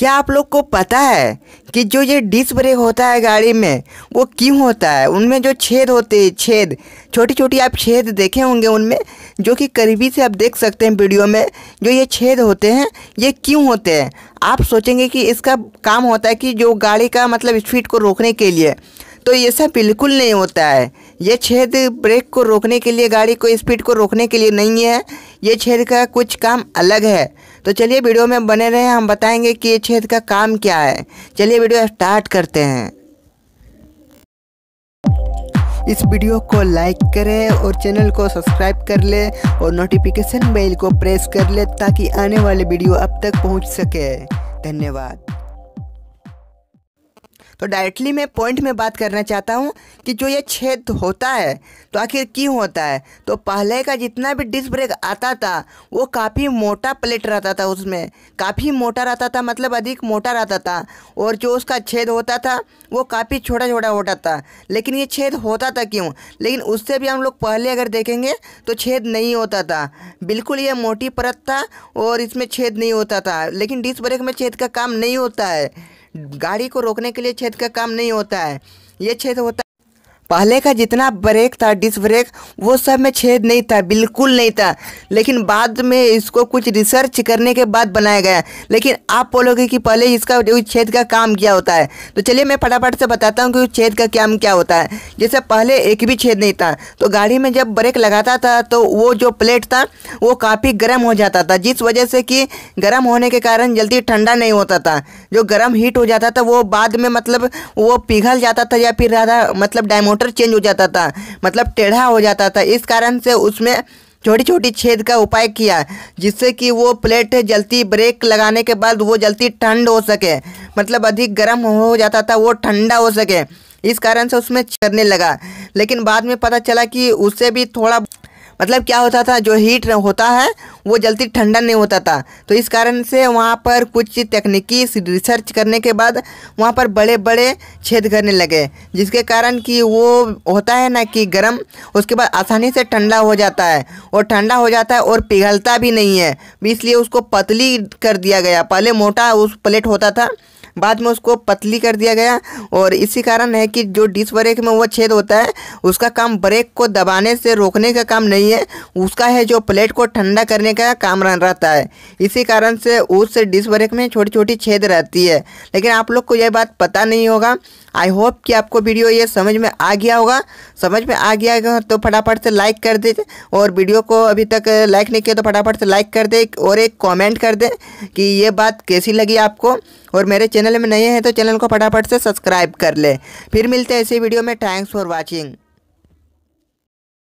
क्या आप लोग को पता है कि जो ये डिस्क ब्रेक होता है गाड़ी में वो क्यों होता है? उनमें जो छेद होते हैं, छेद छोटी छोटी आप छेद देखे होंगे उनमें, जो कि करीबी से आप देख सकते हैं वीडियो में। जो ये छेद होते हैं ये क्यों होते हैं? आप सोचेंगे कि इसका काम होता है कि जो गाड़ी का मतलब स्पीड को रोकने के लिए, तो ये सब बिल्कुल नहीं होता है। ये छेद ब्रेक को रोकने के लिए, गाड़ी को स्पीड को रोकने के लिए नहीं है। ये छेद का कुछ काम अलग है। तो चलिए वीडियो में बने रहें, हम बताएंगे कि ये छेद का काम क्या है। चलिए वीडियो स्टार्ट करते हैं। इस वीडियो को लाइक करें और चैनल को सब्सक्राइब कर ले और नोटिफिकेशन बेल को प्रेस कर ले ताकि आने वाले वीडियो आप तक पहुँच सके। धन्यवाद। तो डायरेक्टली मैं पॉइंट में बात करना चाहता हूँ कि जो ये छेद होता है तो आखिर क्यों होता है। तो पहले का जितना भी डिस्क ब्रेक आता था वो काफ़ी मोटा प्लेट रहता था, उसमें काफ़ी मोटा रहता था, मतलब अधिक मोटा रहता था, और जो उसका छेद होता था वो काफ़ी छोटा छोटा होता था। लेकिन ये छेद होता था क्यों? लेकिन उससे भी हम लोग पहले अगर देखेंगे तो छेद नहीं होता था, बिल्कुल ये मोटी परत था और इसमें छेद नहीं होता था। लेकिन डिस्क ब्रेक में छेद का काम नहीं होता है, गाड़ी को रोकने के लिए छेद का काम नहीं होता है। ये छेद होता पहले का जितना ब्रेक था डिस्क ब्रेक वो सब में छेद नहीं था, बिल्कुल नहीं था। लेकिन बाद में इसको कुछ रिसर्च करने के बाद बनाया गया। लेकिन आप बोलोगे कि पहले इसका जो छेद का काम क्या होता है, तो चलिए मैं फटाफट से बताता हूँ कि छेद का काम क्या होता है। जैसे पहले एक भी छेद नहीं था, तो गाड़ी में जब ब्रेक लगाता था तो वो जो प्लेट था वो काफ़ी गर्म हो जाता था, जिस वजह से कि गर्म होने के कारण जल्दी ठंडा नहीं होता था। जो गर्म हीट हो जाता था वो बाद में मतलब वो पिघल जाता था, या फिर ज़्यादा मतलब डायमोट चेंज हो जाता था, मतलब टेढ़ा हो जाता था। इस कारण से उसमें छोटी छोटी छेद का उपाय किया, जिससे कि वो प्लेट जल्दी ब्रेक लगाने के बाद वो जल्दी ठंड हो सके, मतलब अधिक गर्म हो जाता था वो ठंडा हो सके। इस कारण से उसमें छेदने लगा। लेकिन बाद में पता चला कि उससे भी थोड़ा मतलब क्या होता था, जो हीट होता है वो जल्दी ठंडा नहीं होता था। तो इस कारण से वहाँ पर कुछ तकनीकी रिसर्च करने के बाद वहाँ पर बड़े बड़े छेद करने लगे, जिसके कारण कि वो होता है ना कि गर्म, उसके बाद आसानी से ठंडा हो जाता है, और ठंडा हो जाता है और पिघलता भी नहीं है, इसलिए उसको पतली कर दिया गया। पहले मोटा उस प्लेट होता था, बाद में उसको पतली कर दिया गया। और इसी कारण है कि जो डिस्क ब्रेक में वो छेद होता है उसका काम ब्रेक को दबाने से रोकने का काम नहीं है, उसका है जो प्लेट को ठंडा करने का काम रहता है। इसी कारण से उस डिस्क ब्रेक में छोटी छोटी छेद रहती है। लेकिन आप लोग को यह बात पता नहीं होगा। आई होप कि आपको वीडियो ये समझ में आ गया होगा। समझ में आ गया होगा तो फटाफट से लाइक कर दे, और वीडियो को अभी तक लाइक नहीं किया तो फटाफट से लाइक कर दे, और एक कमेंट कर दे कि ये बात कैसी लगी आपको। और मेरे चैनल में नए हैं तो चैनल को फटाफट से सब्सक्राइब कर ले। फिर मिलते हैं ऐसी वीडियो में। Thanks for watching.